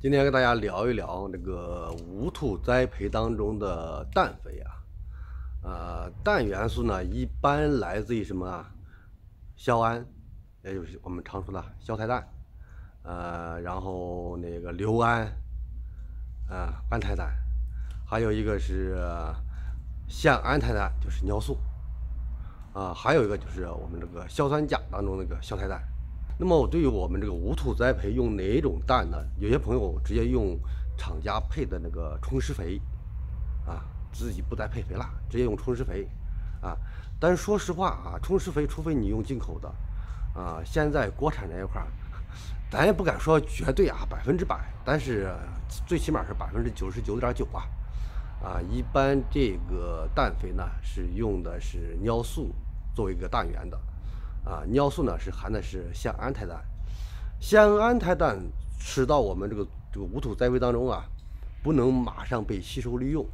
今天跟大家聊一聊这个无兔栽培当中的氮肥啊，氮元素呢一般来自于什么啊？硝胺，也就是我们常说的硝菜氮，然后那个硫胺，甘肽氮，还有一个是腺铵肽氮，就是尿素。 还有一个就是我们这个硝酸钾当中那个硝菜氮。那么对于我们这个无兔栽培用哪种氮呢？有些朋友直接用厂家配的那个冲施肥，自己不再配肥了，直接用冲施肥，但是说实话冲施肥除非你用进口的，现在国产这一块，咱也不敢说绝对100%，但是最起码是99.9%。 一般这个氮肥呢是用的是尿素作为一个氮源的，尿素呢是含的是腺铵肽氮，腺铵肽氮吃到我们这个无兔栽培当中不能马上被吸收利用，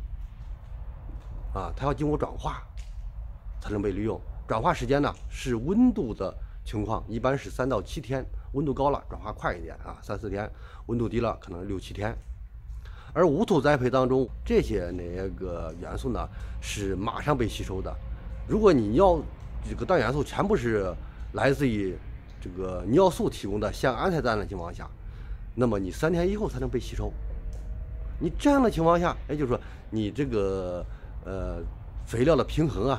它要经过转化才能被利用，转化时间呢是温度的情况，一般是3到7天，温度高了转化快一点3、4天，温度低了可能6、7天。 而无兔栽培当中，这些那个元素呢是马上被吸收的。如果你要这个氮元素全部是来自于这个尿素提供的腺铵肽氮的情况下，那么你3天以后才能被吸收。你这样的情况下，也就是说你这个肥料的平衡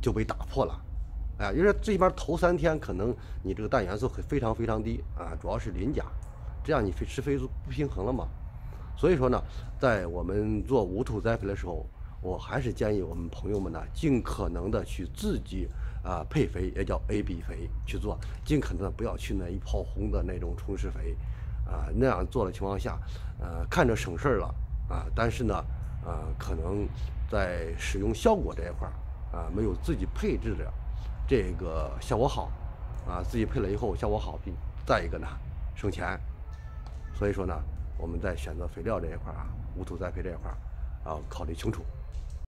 就被打破了。因为最起码头3天可能你这个氮元素会非常低主要是磷钾，这样你施肥就不平衡了嘛。 所以说呢，在我们做无兔栽培的时候，我还是建议我们朋友们呢，尽可能的去自己配肥，也叫 AB 肥去做，尽可能的不要去那一炮轰的那种冲施肥，那样做的情况下，看着省事儿了但是呢，可能在使用效果这一块没有自己配置的这个效果好，自己配了以后效果好，再一个呢省钱，所以说呢。 我们在选择肥料这一块无兔栽培这一块考虑清楚。